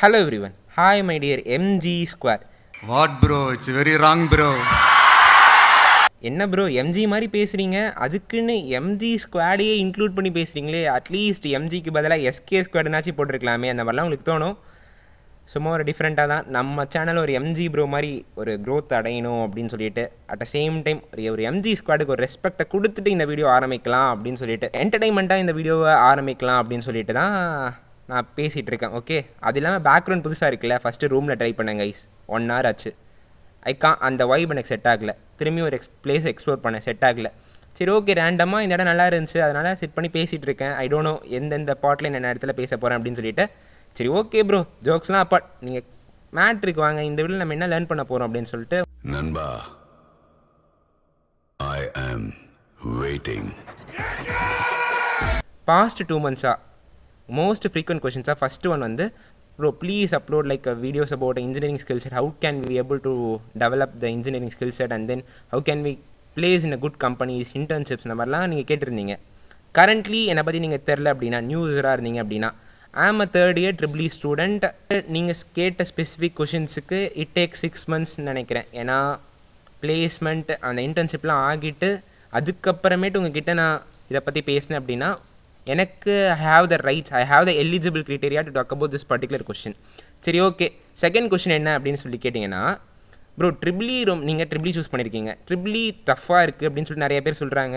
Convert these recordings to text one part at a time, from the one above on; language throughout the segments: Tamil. Hello everyone. Hi my dear MG Square. What bro? It's very wrong bro. என்ன ப்ரோ எம்ஜி மாதிரி பேசுகிறீங்க, அதுக்குன்னு எம்ஜி ஸ்குவாடையே இன்க்ளூட் பண்ணி பேசுகிறீங்களே, அட்லீஸ்ட் எம்ஜிக்கு பதிலாக எஸ்கே ஸ்குவாடுனாச்சும் போட்டிருக்கலாமே, அந்த மாதிரிலாம் உங்களுக்கு தோணும். சும்மா ஒரு டிஃப்ரெண்ட்டாக தான் நம்ம சேனல் ஒரு எம்ஜி ப்ரோ மாதிரி ஒரு க்ரோத் அடையணும் அப்படின்னு சொல்லிட்டு, அட் த சேம் டைம் ஒரு எம்ஜி ஸ்குவாடுக்கு ஒரு ரெஸ்பெக்டை கொடுத்துட்டு இந்த வீடியோ ஆரம்பிக்கலாம் அப்படின்னு சொல்லிட்டு, என்டர்டைன்மெண்ட்டாக இந்த வீடியோவை ஆரம்பிக்கலாம் அப்படின்னு சொல்லிட்டு தான் நான் பேசிகிட்டு இருக்கேன். ஓகே, அது இல்லாமல் பேக்ரவுண்ட் புதுசாக இருக்குல்ல, ஃபஸ்ட்டு ரூமில் ட்ரை பண்ணுங்க கைஸ். 1 hour ஆச்சு, அந்த வைப் எனக்கு செட் ஆகலை. திரும்பி ஒரு பிளேஸ் எக்ஸ்ப்ளோர் பண்ணேன், செட் ஆகலை. சரி ஓகே, ரேண்டமாக இந்த இடம் நல்லா இருந்துச்சு, அதனால் செட் பண்ணி பேசிகிட்டு இருக்கேன். ஐ டோன்ட் நோ எந்தெந்த பாட்டில் என்னென்ன இடத்துல பேச போகிறேன் அப்படின்னு சொல்லிட்டு. சரி ஓகே ப்ரோ, ஜோக்ஸ்லாம் அப்பாட், நீங்கள் மேட்ருக்கு வாங்க, இந்த வீடியோவில் நம்ம என்ன லேர்ன் பண்ண போகிறோம் அப்படின்னு சொல்லிட்டு. நண்பா, I am waiting. Past 2 months most frequent கொஷின்ஸாக ஃபஸ்ட்டு ஒன் வந்து, bro please upload like videos about engineering skill set, how can we able to develop the engineering skill set and then how can we place in a good companies, internships இந்த மாதிரிலாம் நீங்கள் கேட்டிருந்தீங்க. கரண்ட்லி என்னை பற்றி நீங்கள் தெரில அப்படின்னா, நியூ யூஸராக இருந்தீங்க அப்படின்னா, am a 3rd year EEE student. நீங்கள் கேட்ட ஸ்பெசிஃபிக் கொஷின்ஸுக்கு இட் டேக் 6 monthsன்னு நினைக்கிறேன். ஏன்னா பிளேஸ்மெண்ட் அந்த இன்டர்ன்ஷிப்லாம் ஆகிட்டு அதுக்கப்புறமேட்டு உங்ககிட்ட நான் இதை பற்றி பேசினேன் அப்படின்னா, எனக்கு I have the eligible criteria to talk about this particular question. சரி ஓகே, செகண்ட் கொஷின் என்ன அப்படின்னு சொல்லி கேட்டிங்கன்னா, ப்ரோ EEE நீங்கள் EEE சூஸ் பண்ணியிருக்கீங்க, EEE டஃப்பாக இருக்குது அப்படின்னு சொல்லிட்டு நிறைய பேர் சொல்கிறாங்க.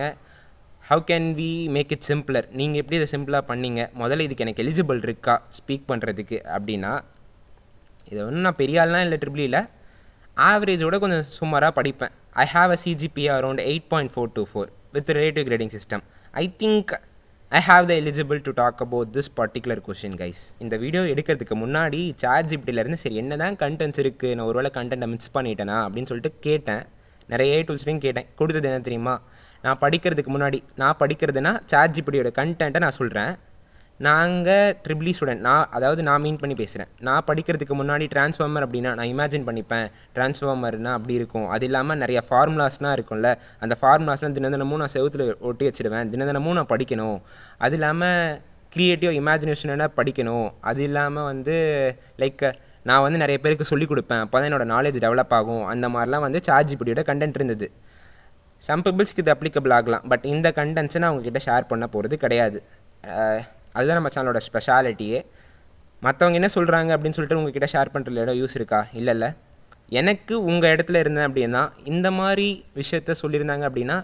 How can we make it simpler, நீங்கள் எப்படி இதை சிம்பிளாக பண்ணிங்க, முதல்ல இதுக்கு எனக்கு எலிஜிபிள் இருக்கா ஸ்பீக் பண்ணுறதுக்கு அப்படின்னா, இது ஒன்றும் நான் பெரிய ஆள்லாம் இல்லை, EEEயில் ஆவரேஜோட கொஞ்சம் சுமாராக படிப்பேன். I have a CGPA around 8.424 with relative grading system. I think I have the eligible to talk about this particular question guys. இந்த வீடியோ எடுக்கிறதுக்கு முன்னாடி ChatGPTலேருந்து சரி என்ன தான் கண்டென்ட்ஸ் இருக்குது, நான் ஒருவேளை கண்டென்ட்டை மிஸ் பண்ணிட்டேனா அப்படின்னு சொல்லிட்டு கேட்டேன். நிறைய டூல்ஸ்லையும் கேட்டேன். கொடுத்தது என்ன தெரியுமா, நான் படிக்கிறதுக்கு முன்னாடி, நான் படிக்கிறதுனா ChatGPTயோட கண்டென்ட்டை நான் சொல்கிறேன். நாங்கள் EEE ஸ்டூடெண்ட், நான் மீன் பண்ணி பேசுகிறேன். நான் படிக்கிறதுக்கு முன்னாடி ட்ரான்ஸ்ஃபார்மர் அப்படின்னா நான் இமேஜின் பண்ணிப்பேன், ட்ரான்ஸ்ஃபார்மர்னால் அப்படி இருக்கும், அது இல்லாமல் நிறைய ஃபார்முலாஸ்லாம் இருக்கும்ல, அந்த ஃபார்முலாஸ்லாம் தினதினமும் நான் செவத்தில் ஒட்டி வச்சுருவேன், தினதினமும் நான் படிக்கணும். அது இல்லாமல் க்ரியேட்டிவ் இமேஜினேஷனாக படிக்கணும். அது இல்லாமல் வந்து லைக் நான் வந்து நிறைய பேருக்கு சொல்லிக் கொடுப்பேன், அப்போ தான் என்னோடய நாலேஜ் டெவலப் ஆகும். அந்த மாதிரிலாம் வந்து ChatGPTயோட கண்டென்ட் இருந்தது. சம் பீப்புள்ஸ்க்கு இது அப்ளிகபிள் ஆகலாம், பட் இந்த கண்டென்ட்ஸை நான் உங்ககிட்ட ஷேர் பண்ண போகிறது கிடையாது. அதுதான் நம்ம சேனலோட ஸ்பெஷாலிட்டியே. மற்றவங்க என்ன சொல்கிறாங்க அப்படின்னு சொல்லிட்டு உங்ககிட்ட ஷேர் பண்ணுறதுல இடம் யூஸ் இருக்கா? இல்லை, எனக்கு உங்கள் இடத்துல இருந்தேன் அப்படின்னா இந்த மாதிரி விஷயத்த சொல்லியிருந்தாங்க அப்படின்னா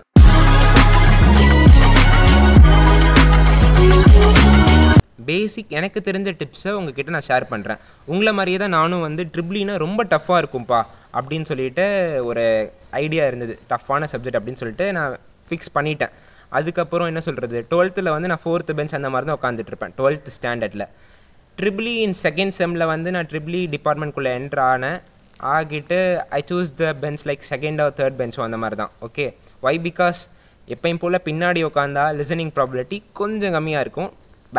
பேசிக் எனக்கு தெரிஞ்ச டிப்ஸை உங்ககிட்ட நான் ஷேர் பண்ணுறேன். உங்களை மாதிரியே தான் நானும் வந்து EEEனா ரொம்ப டஃப்பாக இருக்கும்ப்பா அப்படின்னு சொல்லிட்டு ஒரு ஐடியா இருந்தது, டஃப்பான சப்ஜெக்ட் அப்படின்னு சொல்லிட்டு நான் ஃபிக்ஸ் பண்ணிட்டேன். அதுக்கப்புறம் என்ன சொல்கிறது, 12th வந்து நான் 4th bench அந்த மாதிரி தான் உட்காந்துட்ருப்பேன் 12th standard. EEE இன் 2nd semல வந்து நான் EEE டிபார்ட்மெண்ட்குள்ளே என்ட்ரு ஆனேன். ஆகிட்டு I choose the bench like 2nd or 3rd bench அந்த மாதிரி தான். ஓகே, ஒய் பிகாஸ் எப்பையும் போல் பின்னாடி உட்காந்தா லிசனிங் ப்ராபபிலிட்டி கொஞ்சம் கம்மியாக இருக்கும்.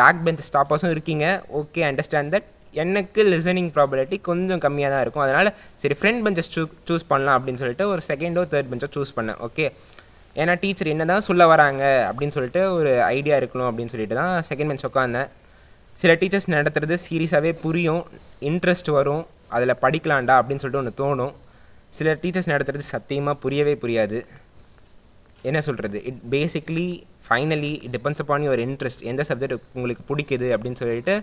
பேக் பெஞ்ச் ஸ்டாப்பர்ஸும் இருக்கீங்க, ஓகே அண்டர்ஸ்டாண்ட் தட். எனக்கு லிசனிங் ப்ராபபிலிட்டி கொஞ்சம் கம்மியாக தான் இருக்கும், அதனால் சரி ஃப்ரண்ட் பெஞ்சை சூஸ் பண்ணலாம் அப்படின்னு சொல்லிட்டு ஒரு 2nd or 3rd bench choose பண்ணேன். ஓகே, ஏன்னா டீச்சர் என்ன தான் சொல்ல வராங்க அப்படின்னு சொல்லிட்டு ஒரு ஐடியா இருக்கணும் அப்படின்னு சொல்லிட்டு தான் 2nd bench உட்காந்தேன். சில டீச்சர்ஸ் நடத்துகிறது சீரியஸாகவே புரியும், இன்ட்ரெஸ்ட் வரும், அதில் படிக்கலாண்டா அப்படின்னு சொல்லிட்டு ஒன்று தோணும். சில டீச்சர்ஸ் நடத்துகிறது சத்தியமாக புரியவே புரியாது. என்ன சொல்கிறது, it basically finally it depends upon your interest, எந்த சப்ஜெக்ட் உங்களுக்கு பிடிக்குது அப்படின்னு சொல்லிட்டு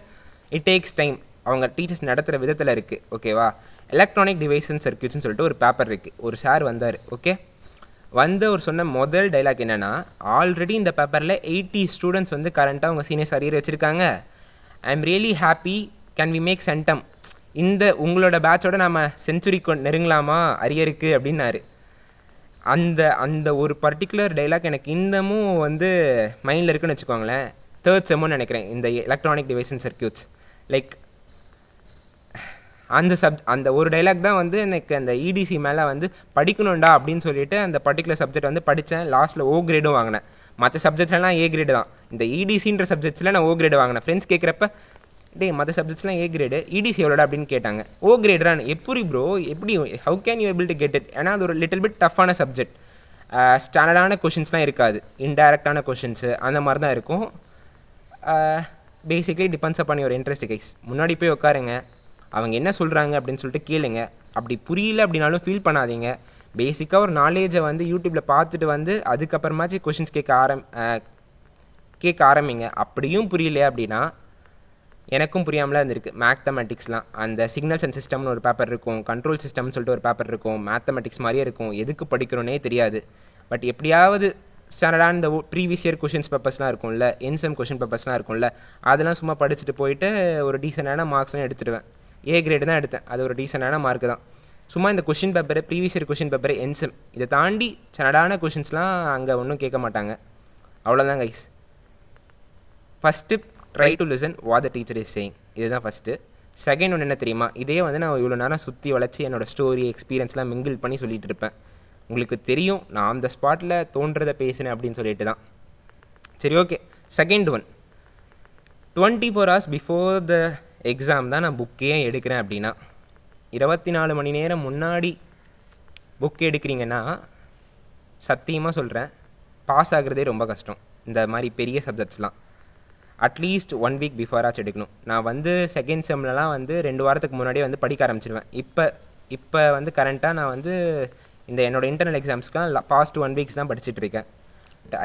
இட் டேக்ஸ் டைம், அவங்க டீச்சர்ஸ் நடத்துகிற விதத்தில் இருக்குது. ஓகேவா, எலக்ட்ரானிக் டிவைஸ் அண்ட் சர்க்யூட்ஸ்னு சொல்லிட்டு ஒரு பேப்பர் இருக்குது. ஒரு சார் வந்தார். ஓகே, வந்து அவர் சொன்ன முதல் டைலாக் என்னென்னா, ஆல்ரெடி இந்த பேப்பரில் 80 students வந்து கரண்ட்டாக அவங்க சீனியர்ஸ் அரியர் வச்சுருக்காங்க. I am really happy, can we make centum, இந்த உங்களோட பேட்சோட நம்ம செஞ்சுரி நெருங்கலாமா அரியருக்கு அப்படின்னாரு. அந்த ஒரு பர்டிகுலர் டைலாக் எனக்கு இன்னமும் வந்து மைண்டில் இருக்குன்னு வச்சுக்கோங்களேன். 3rd semன்னு நினைக்கிறேன் இந்த electronic device and circuits, like அந்த ஒரு டைலாக் தான் வந்து எனக்கு அந்த EDC மேலே வந்து படிக்கணும்டா அப்படின்னு சொல்லிட்டு அந்த பர்டிகுலர் சப்ஜெக்ட் வந்து படித்தேன். லாஸ்ட்டில் O grade வாங்கினேன். மற்ற சப்ஜெக்ட்லாம் A grade தான், இந்த EDCன்ற சப்ஜெக்ட்ஸில் நான் O grade வாங்கினேன். ஃப்ரெண்ட்ஸ் கேட்குறப்ப, டே மற்ற சப்ஜெக்ட்ஸ்லாம் A grade, EDC எவ்வளோடா அப்படின்னு கேட்டாங்க. O grade எப்படி ப்ரோ, எப்படி, how can you able to get it? ஏன்னா அது ஒரு லிட்டில் பிட் டஃப்பான சப்ஜெக்ட், ஸ்டாண்டர்டான கொஷின்ஸ்லாம் இருக்காது, இன்டைரக்டான கொஷின்ஸு அந்த மாதிரி தான் இருக்கும். Basically depends upon your interest guys. முன்னாடி போய் உட்காருங்க, அவங்க என்ன சொல்கிறாங்க அப்படின்னு சொல்லிட்டு கேளுங்க. அப்படி புரியல அப்படின்னாலும் ஃபீல் பண்ணாதீங்க. பேசிக்காக ஒரு நாலேஜை வந்து யூடியூப்பில் பார்த்துட்டு வந்து அதுக்கப்புறமாச்சு கொஷின்ஸ் கேட்க ஆரம்பிங்க. அப்படியும் புரியலையே அப்படின்னா, எனக்கும் புரியாமலாம் இருந்திருக்கு மேத்தமெட்டிக்ஸ்லாம். அந்த சிக்னல்ஸ் அண்ட் சிஸ்டம்னு ஒரு பேப்பர் இருக்கும், கண்ட்ரோல் சிஸ்டம்னு சொல்லிட்டு ஒரு பேப்பர் இருக்கும், மேத்தமெட்டிக்ஸ் மாதிரியே இருக்கும், எதுக்கு படிக்கிறோன்னே தெரியாது. பட் எப்படியாவது ஸ்டாண்டர்டாக இந்த ப்ரீவியஸ் இயர் கொஷின்ஸ் பேப்பர்ஸ்லாம் இருக்கும்ல, என்சம் கொஷின் பேப்பர்ஸ்லாம் இருக்கும்ல, அதெல்லாம் சும்மா படிச்சுட்டு போயிட்டு ஒரு டீசெண்டான மார்க்ஸ்லாம் எடுத்துடுவேன். ஏ கிரேடு தான் எடுத்தேன், அது ஒரு டீசெண்டான மார்க்கு தான். சும்மா இந்த question paper, previous year question paper, என்சம் இதை தாண்டி ஸ்டாண்டர்டான கொஷின்ஸ்லாம் அங்கே ஒன்றும் கேட்க மாட்டாங்க. அவ்வளோதான் guys. First try to listen what the teacher is saying, இதுதான் ஃபஸ்ட்டு. செகண்ட் ஒன்று என்ன தெரியுமா, இதே வந்து நான் இவ்வளோ நேரம் சுற்றி வளர்ச்சி என்னோடய ஸ்டோரி எக்ஸ்பீரியன்ஸ்லாம் மிங்கிள் பண்ணி சொல்லிகிட்டு இருப்பேன். உங்களுக்கு தெரியும் நான் அந்த ஸ்பாட்டில் தோன்றதை பேசினேன் அப்படின்னு சொல்லிட்டு தான். சரி, okay. Second one, 24 hours before the exam தான் நான் புக்கே எடுக்கிறேன் அப்படின்னா, 24 மணி நேரம் முன்னாடி புக் எடுக்கிறீங்கன்னா சத்தியமாக சொல்கிறேன் பாஸ் ஆகிறதே ரொம்ப கஷ்டம். இந்த மாதிரி பெரிய சப்ஜெக்ட்ஸ்லாம் அட்லீஸ்ட் 1 week பிஃபோராச்சு எடுக்கணும். நான் வந்து செகண்ட் செம்லலாம் வந்து 2 வாரத்துக்கு முன்னாடியே வந்து படிக்க ஆரம்பிச்சிடுவேன். இப்போ வந்து கரண்ட்டாக நான் வந்து இந்த என்னோடய இன்டர்னல் எக்ஸாம்ஸ்க்காக பாஸ்ட் 1 weeks தான் படிச்சுட்ருக்கேன்.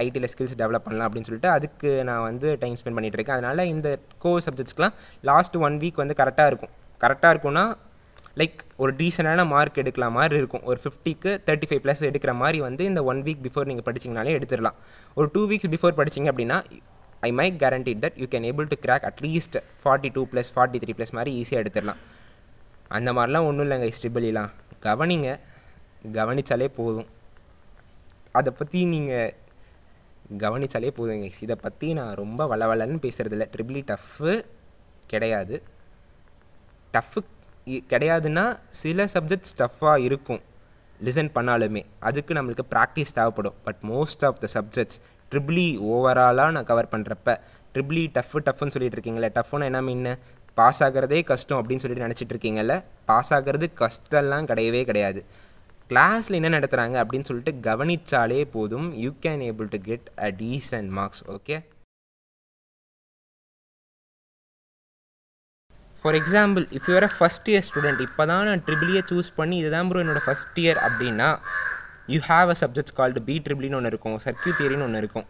ஐடியில் ஸ்கில்ஸ் டெவலப் பண்ணலாம் அப்படின்னு சொல்லிட்டு அதுக்கு நான் வந்து டைம் ஸ்பெண்ட் பண்ணிகிட்ருக்கேன். அதனால் இந்த கோர் சப்ஜெக்ட்ஸ்க்கெலாம் லாஸ்ட் 1 week வந்து கரெக்டாக இருக்கும்னா லைக் ஒரு டீசெண்டான மார்க் எடுக்கிற மாதிரி இருக்கும். ஒரு 50க்கு 35+ எடுக்கிற மாதிரி வந்து இந்த 1 week பிஃபோர் நீங்கள் படிச்சிங்கனாலே எடுத்துடலாம். ஒரு 2 weeks பிஃபோர் படிச்சிங்க அப்படின்னா I might guarantee that you can able to crack at least 42+ 43+ மாதிரி ஈஸியாக எடுத்துடலாம். அந்த மாதிரிலாம் ஒன்றும் இல்லைங்க. ஸ்ட்ரிபிள்லாம் கவனித்தாலே போதும். அதை பற்றி நீங்கள் கவனித்தாலே போதுங்க. இதை பற்றி நான் ரொம்ப வளவலன்னு பேசுகிறதில்ல. ட்ரிபிள்இ டஃப்பு கிடையாது. டஃப்பு கிடையாதுன்னா சில சப்ஜெக்ட்ஸ் டஃப்பாக இருக்கும் லிசன் பண்ணாலுமே, அதுக்கு நம்மளுக்கு ப்ராக்டிஸ் தேவைப்படும். But most of the subjects triple E ஓவராலாக நான் கவர் பண்ணுறப்ப, ட்ரிபிள்இ டஃப்புன்னு சொல்லிட்டு இருக்கீங்களே, டஃப்னா என்ன மீன்? பாஸ் ஆகிறதே கஷ்டம் அப்படின்னு சொல்லிட்டு நினச்சிட்டு இருக்கீங்கல்ல, பாஸ் ஆகிறது கஷ்டம்லாம் கிடையவே கிடையாது. கிளாஸில் என்ன நடத்துகிறாங்க அப்படின்னு சொல்லிட்டு கவனித்தாலே போதும். You can able to get a decent marks. Okay, for example if you are a first year student, இப்போ தான் நான் ட்ரிபிள்இயை சூஸ் பண்ணி இதுதான் ப்ரோ என்னோடய ஃபஸ்ட் இயர் அப்படின்னா, you have a subjects called BEE ஒன்று இருக்கும், சர்க்யூட் தியரின்னு ஒன்று இருக்கும்.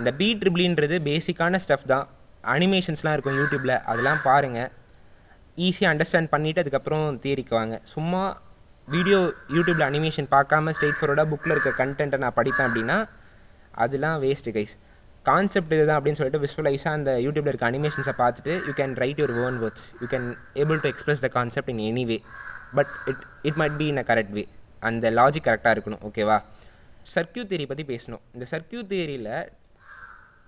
இந்த BEE பேசிக்கான ஸ்டஃப் தான். அனிமேஷன்ஸ்லாம் இருக்கும் யூடியூப்பில், அதெல்லாம் பாருங்கள். ஈஸியாக அண்டர்ஸ்டாண்ட் பண்ணிவிட்டு அதுக்கப்புறம் தியரிக்கு வாங்க. சும்மா வீடியோ யூடியூப்பில் அனிமேஷன் பார்க்காம ஸ்ட்ரெயிட் ஃபார்வர்டாக புக்கில் இருக்க கண்டென்ட்டை நான் படிப்பேன் அப்படின்னா அதெல்லாம் வேஸ்ட்டு கைஸ். கான்செப்ட் இது தான் அப்படின்னு சொல்லிட்டு விஸ்வலைஸாக அந்த யூடியூப்பில் இருக்க அனிமேஷன்ஸை பார்த்துட்டு you can write your own words, you can able to express the concept in any way, but it might be in a correct way. அந்த லாஜிக் கரெக்டாக இருக்கணும். ஓகேவா, சர்க்யூட் தியரி பற்றி பேசணும். இந்த சர்க்யூட் தியரியில்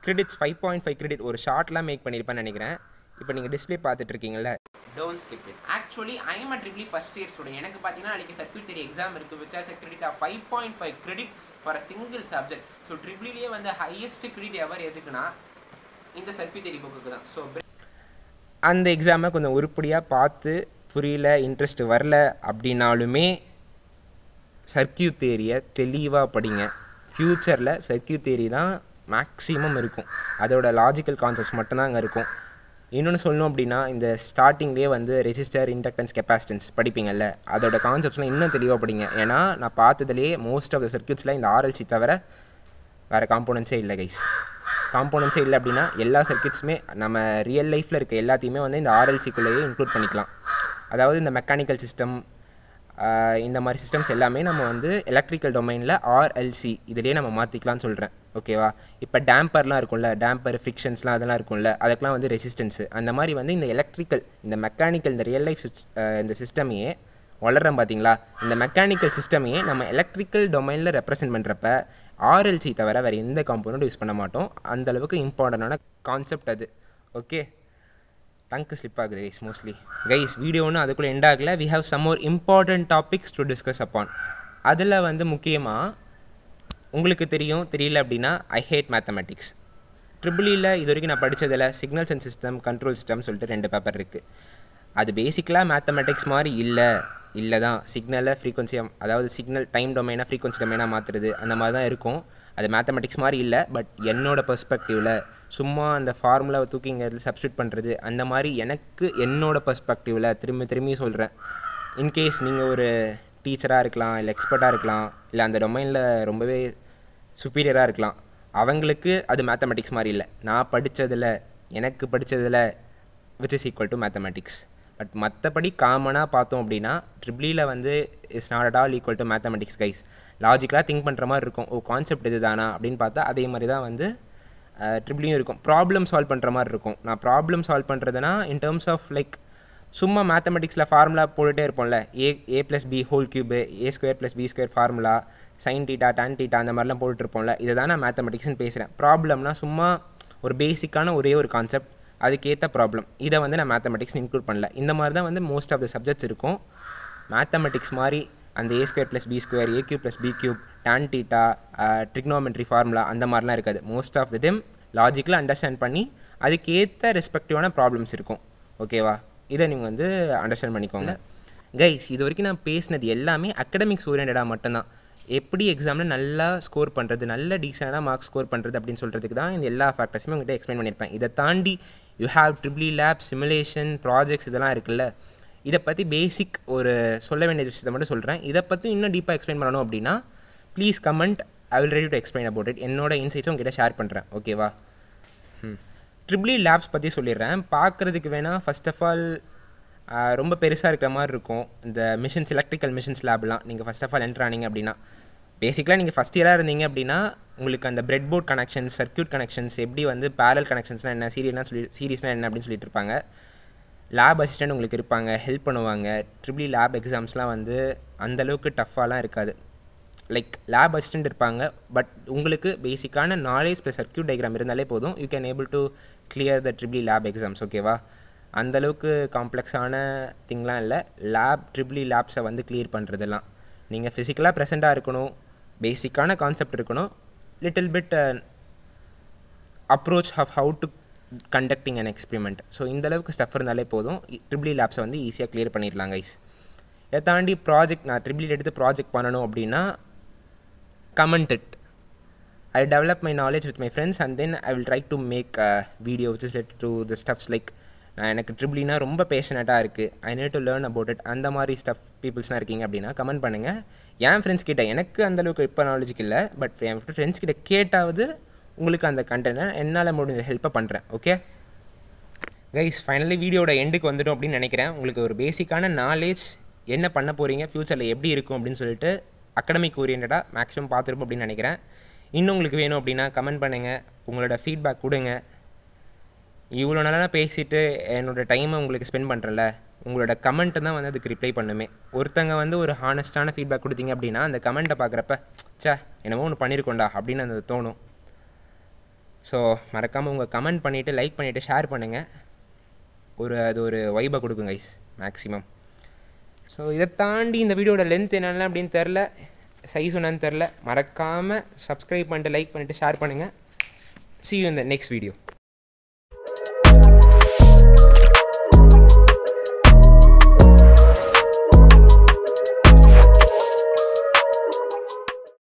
கிரெடிட்ஸ் 5.5 credit ஒரு ஷார்ட்லாம் மேக் பண்ணியிருப்பேன்னு நினைக்கிறேன். இப்போ நீங்கள் டிஸ்பிளே பார்த்துட்ருக்கீங்கள. Don't skip it. Actually, I am a EEE first year student. எனக்கு பார்த்தீங்கன்னா நாளைக்கு சர்க்யூட் தியரி எக்ஸாம் இருக்குது, which has a credit of 5.5 credit for a single subject. So EEE-லயே வந்து highest credit ever எதுக்குன்னா இந்த சர்க்யூட் தியரி புக்குக்கு தான். ஸோ அந்த எக்ஸாமை கொஞ்சம் உருப்படியாக பார்த்து புரியல, இன்ட்ரெஸ்ட் வரல அப்படின்னாலுமே சர்க்யூட் தியரியை தெளிவாக படிங்க. ஃப்யூச்சரில் சர்க்யூட் தியரி தான் மேக்ஸிமம் இருக்கும். அதோட லாஜிக்கல் கான்செப்ட்ஸ் மட்டும்தான் அங்கே இருக்கும். இன்னொன்று சொல்லணும் அப்படின்னா, இந்த ஸ்டார்டிங்லேயே வந்து ரெசிஸ்டர், இண்டக்டன்ஸ், கெப்பாசிட்டன்ஸ் படிப்பீங்கள்ல, அதோட கான்செப்ட்ஸ்லாம் இன்னும் தெளிவாக படிங்க. ஏன்னா நான் பார்த்ததுலேயே மோஸ்ட் ஆஃப் த சர்க்யூட்ஸில் இந்த RLC தவிர வேறு காம்போனன்ஸே இல்லை கைஸ். காம்போனன்ஸே இல்லை அப்படின்னா எல்லா சர்க்யூட்ஸுமே நம்ம ரியல் லைஃப்பில் இருக்க எல்லாத்தையுமே வந்து இந்த RLCக்குள்ளேயே இன்க்ளூட் பண்ணிக்கலாம். அதாவது இந்த மெக்கானிக்கல் சிஸ்டம், இந்த மாதிரி சிஸ்டம்ஸ் எல்லாமே நம்ம வந்து எலக்ட்ரிக்கல் டொமைனில் RLC இதிலே நம்ம மாற்றிக்கலாம்னு சொல்கிறேன். ஓகேவா, இப்போ டேம்பர்லாம் இருக்கும்ல, டேம்பர், ஃபிக்ஷன்ஸ்லாம் அதெல்லாம் இருக்கும்ல, அதுக்கெலாம் வந்து ரெசிஸ்டன்ஸு. அந்த மாதிரி வந்து இந்த எலக்ட்ரிக்கல், இந்த மெக்கானிக்கல், இந்த ரியல் லைஃப் இந்த சிஸ்டமையே வளர்கிறோம் பார்த்தீங்களா, இந்த மெக்கானிக்கல் சிஸ்டமையே நம்ம எலக்ட்ரிக்கல் டொமைனில் ரெப்ரசென்ட் பண்ணுறப்ப RLC தவிர வேறு எந்த காம்போனண்ட்டும் யூஸ் பண்ண மாட்டோம். அந்தளவுக்கு இம்பார்ட்டண்டான கான்செப்ட் அது. ஓகே, டங்க்கு ஸ்லிப் ஆகுது கைஸ் மோஸ்ட்லி. கைஸ், வீடியோன்னு அதுக்குள்ளே எண்ட் ஆகலை. We have some more important topics to discuss upon. அதில் வந்து முக்கியமாக உங்களுக்கு தெரியல அப்படின்னா, ஐ ஹேட் மேத்தமெட்டிக்ஸ். ட்ரிபிள்இயில் இது வரைக்கும் நான் படித்ததில் சிக்னல்ஸ் அண்ட் சிஸ்டம், கண்ட்ரோல் சிஸ்டம்னு சொல்லிட்டு 2 பேப்பர் இருக்குது. அது பேசிக்கலாக மேத்தமெட்டிக்ஸ் மாதிரி இல்லை தான். சிக்னலை ஃப்ரீக்வன்சியாக, அதாவது சிக்னல் டைம் டொமைனாக ஃப்ரீக்வன்சி டொமைனாக மாற்றுறது, அந்த மாதிரி தான் இருக்கும். அது மேத்தமெட்டிக்ஸ் மாதிரி இல்லை, பட் என்னோடய பெர்ஸ்பெக்டிவில் சும்மா அந்த ஃபார்முலாவை தூக்கிங்கிறதுல சப்ஸ்டியூட் பண்ணுறது அந்த மாதிரி எனக்கு என்னோடய பெர்ஸ்பெக்டிவில் திரும்பி சொல்கிறேன். இன்கேஸ் நீங்கள் ஒரு டீச்சராக இருக்கலாம், இல்லை எக்ஸ்பர்ட்டாக இருக்கலாம், இல்லை அந்த டொமைனில் ரொம்பவே சுப்பீரியராக இருக்கலாம். அவங்களுக்கு அது மேத்தமெட்டிக்ஸ் மாதிரி இல்லை. நான் படித்ததில் எனக்கு படித்ததில் which is equal to mathematics. But மற்றபடி காமனாக பார்த்தோம் அப்படின்னா ட்ரிபிளியில் வந்து is not at all equal to mathematics guys. லாஜிக்கலாக திங்க் பண்ணுற மாதிரி இருக்கும், ஓ கான்செப்ட் இது தானா அப்படின்னு பார்த்தா அதே மாதிரி தான் வந்து ட்ரிபிளியும் இருக்கும். ப்ராப்ளம் சால்வ் பண்ணுற மாதிரி இருக்கும். நான் ப்ராப்ளம் சால்வ் பண்ணுறதுனா இன் டேர்ம்ஸ் ஆஃப் லைக் சும்மா மேத்தமெட்டிக்ஸில் ஃபார்முலா போட்டுகிட்டே இருப்போம்ல, A plus B whole cube, A square plus B square formula, sine theta tan theta அந்த மாதிரிலாம் போட்டுருப்போம்ல, இதை தான் நான் மேத்தமெட்டிக்ஸ்னு பேசுகிறேன். ப்ராப்ளம்னால் சும்மா ஒரு பேசிக்கான ஒரே ஒரு கான்செப்ட், அதுக்கேற்ற ப்ராப்ளம், இதை வந்து நான் மேத்தமெட்டிக்ஸ்னு இன்க்ளூட் பண்ணல. இந்த மாதிரி தான் வந்து மோஸ்ட் ஆஃப் த சப்ஜெக்ட்ஸ் இருக்கும். மேத்தமெட்டிக்ஸ் மாதிரி அந்த A square plus B square, A cube plus B cube, tan theta, trigonometry formula அந்த மாதிரிலாம் இருக்காது. மோஸ்ட் ஆஃப் த டைம் லாஜிக்கலாக அண்டர்ஸ்டாண்ட் பண்ணி அதுக்கேற்ற ரெஸ்பெக்டிவான ப்ராப்ளம்ஸ் இருக்கும். ஓகேவா? இதை நீங்கள் வந்து அண்டர்ஸ்டாண்ட் பண்ணிக்கோங்க கைஸ். இது வரைக்கும் நான் பேசினது எல்லாமே அகடமிக்ஸ் ஓரியன்டாக மட்டும்தான். எப்படி எக்ஸாமில் நல்லா ஸ்கோர் பண்ணுறது, நல்ல டீசெண்டாக மார்க்ஸ் ஸ்கோர் பண்ணுறது அப்படின்னு சொல்கிறதுக்கு தான் இந்த எல்லா ஃபேக்டர்ஸுமே உங்கள்கிட்ட எக்ஸ்பிளைன் பண்ணியிருப்பேன். இதை தாண்டி you have triple E lab, simulation, projects இதெல்லாம் இருக்குல்ல, இதை பற்றி பேசிக் ஒரு சொல்ல வேண்டிய விஷயத்தை மட்டும் சொல்கிறேன். இதை பற்றி இன்னும் டீப்பாக எக்ஸ்பிளைன் பண்ணணும் அப்படின்னா please comment, I will ready to explain about it. என்னோட இன்சைட்ஸும் உங்கள்கிட்ட ஷேர் பண்ணுறேன். ஓகேவா? ட்ரிபிளி லேப்ஸ் பற்றி சொல்லிடுறேன். பார்க்குறதுக்கு வேணால் ஃபஸ்ட் ஆஃப் ஆல் ரொம்ப பெருசாக இருக்கிற மாதிரி இருக்கும் இந்த மிஷின்ஸ், எலக்ட்ரிக்கல் மிஷின்ஸ் லேப்லாம். நீங்கள் ஃபஸ்ட் ஆஃப் ஆல் என்ட்ரு ஆனீங்க அப்படின்னா பேசிக்கலாக நீங்கள் ஃபஸ்ட் இயராக இருந்தீங்க அப்படின்னா உங்களுக்கு அந்த bread board connections, circuit connections, எப்படி வந்து பேரல் கனெக்ஷன்ஸ்லாம் என்ன, சீரியஸ்லாம் என்ன அப்படின்னு சொல்லிட்டு இருப்பாங்க. லேப் அசிஸ்டண்ட் உங்களுக்கு இருப்பாங்க, ஹெல்ப் பண்ணுவாங்க. ட்ரிபிளி லேப் எக்ஸாம்ஸ்லாம் வந்து அந்தளவுக்கு டஃப்பாலாம் இருக்காது. லைக் லேப் அசிஸ்டண்ட் இருப்பாங்க, பட் உங்களுக்கு பேசிக்கான நாலேஜ் ப்ளஸ் சர்க்யூட் டயக்ராம் இருந்தாலே போதும், you can able to clear the triple E lab exams. ஓகேவா? அந்தளவுக்கு காம்ப்ளெக்ஸான திங்லாம் இல்லை லேப், ட்ரிபிளி லேப்ஸை வந்து கிளியர் பண்ணுறதுலாம். நீங்கள் ஃபிசிக்கலாக ப்ரெசென்ட்டாக இருக்கணும், பேசிக்கான கான்செப்ட் இருக்கணும், little bit approach of how to conducting and experiment. So இந்தளவுக்கு ஸ்டஃப் இருந்தாலே போதும், ட்ரிபிளி லேப்ஸை வந்து ஈஸியாக கிளியர் பண்ணிடலாம் கைஸ். இதை தாண்டி ப்ராஜெக்ட், நான் ட்ரிபிளி எடுத்து ப்ராஜெக்ட் பண்ணணும் அப்படின்னா comment it, I develop my knowledge with my friends and then I will try to make a video which is related to the stuffs like எனக்கு ட்ரிபிளினா ரொம்ப பேஷனட்டாக இருக்குது, I need to learn about it, அந்த மாதிரி ஸ்டஃப் பீப்புள்ஸ்லாம் இருக்கீங்க அப்படின்னா கமெண்ட் பண்ணுங்கள். என் ஃப்ரெண்ட்ஸ் கிட்டே எனக்கு அந்தளவுக்கு இப்போ நாலேஜுக்கு இல்லை, பட் என் ஃப்ரெண்ட்ஸ் கிட்ட கேட்டாவது உங்களுக்கு அந்த கண்டென்ட்டை என்னால் முடிஞ்ச ஹெல்ப்பை பண்ணுறேன். ஓகே கைஸ், ஃபைனலி வீடியோட எண்டுக்கு வந்துடும் அப்படின்னு நினைக்கிறேன். உங்களுக்கு ஒரு பேசிக்கான நாலேஜ், என்ன பண்ண போகிறீங்க, ஃப்யூச்சரில் எப்படி இருக்கும் அப்படின்னு சொல்லிட்டு அகடமிக் ஓரியன்டாக மேக்ஸிமம் பார்த்துருப்போம் அப்படின்னு நினைக்கிறேன். இன்னும் உங்களுக்கு வேணும் அப்படின்னா கமெண்ட் பண்ணுங்கள், உங்களோட ஃபீட்பேக் கொடுங்க. இவ்வளோ நாளாக பேசிவிட்டு என்னோடய டைமை உங்களுக்கு ஸ்பெண்ட் பண்ணுறல, உங்களோட கமெண்ட்டு தான் வந்து அதுக்கு ரிப்ளை பண்ணுமே. ஒருத்தங்க வந்து ஒரு ஹானஸ்டான ஃபீட்பேக் கொடுத்தீங்க அப்படின்னா அந்த கமெண்ட்டை பார்க்குறப்ப சே என்னமோ ஒன்று பண்ணியிருக்கோண்டா அப்படின்னு அந்த தோணும். ஸோ மறக்காமல் உங்கள் கமெண்ட் பண்ணிவிட்டு, லைக் பண்ணிவிட்டு, ஷேர் பண்ணுங்கள். அது ஒரு வைபை கொடுக்கும் கைஸ் மேக்ஸிமம். ஸோ இதை தாண்டி இந்த வீடியோட லென்த் என்னென்ன அப்படின்னு தெரில, சைஸ் என்னன்னு தெரில. மறக்காமல் சப்ஸ்கிரைப் பண்ணிட்டு, லைக் பண்ணிவிட்டு, ஷேர் பண்ணுங்கள். See you in the next video.